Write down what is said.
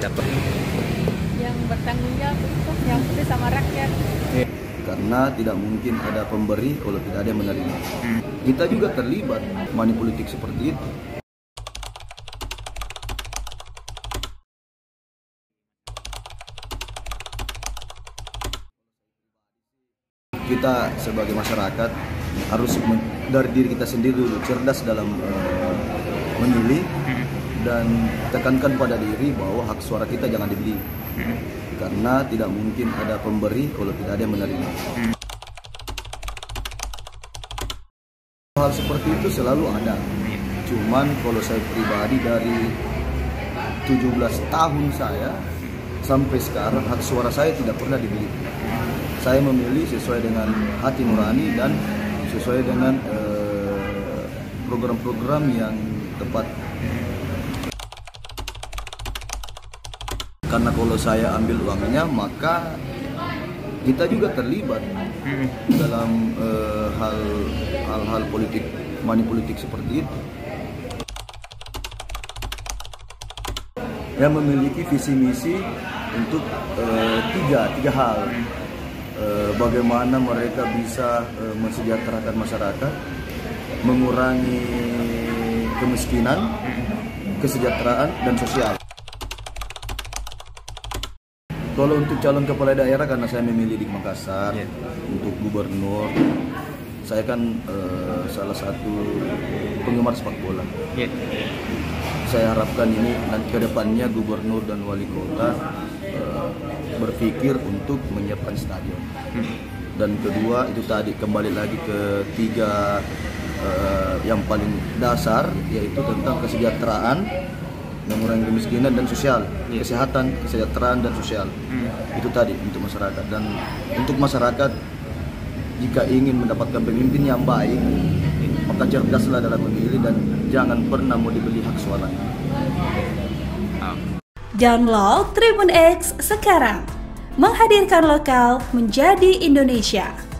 Dapat. Yang bertanggung jawab, yang peduli sama rakyat. Karena tidak mungkin ada pemberi kalau tidak ada yang menerima. Kita juga terlibat money politik seperti itu. Kita sebagai masyarakat harus dari diri kita sendiri dulu, cerdas dalam memilih dan tekankan pada diri bahwa hak suara kita jangan dibeli. Karena tidak mungkin ada pemberi kalau tidak ada yang menerima. Hal seperti itu selalu ada. Cuman kalau saya pribadi dari 17 tahun saya sampai sekarang hak suara saya tidak pernah dibeli. Saya memilih sesuai dengan hati nurani dan sesuai dengan program-program yang tepat. Karena kalau saya ambil uangnya, maka kita juga terlibat dalam hal-hal politik, money politik seperti itu. Yang memiliki visi misi untuk tiga hal, bagaimana mereka bisa mensejahterakan masyarakat, mengurangi kemiskinan, kesejahteraan dan sosial. Kalau untuk calon kepala daerah, karena saya memilih di Makassar untuk gubernur, saya kan salah satu penggemar sepak bola. Saya harapkan ini nanti ke depannya gubernur dan wali kota berpikir untuk menyiapkan stadion. Dan kedua itu tadi kembali lagi ke tiga yang paling dasar, yaitu tentang kesejahteraan, mengurangi kemiskinan dan sosial, kesehatan, kesejahteraan dan sosial. Itu tadi untuk masyarakat. Dan untuk masyarakat, jika ingin mendapatkan pemimpin yang baik, maka cerdaslah dalam memilih dan jangan pernah mau dibeli hak suaranya. Download TribunX sekarang, menghadirkan lokal menjadi Indonesia.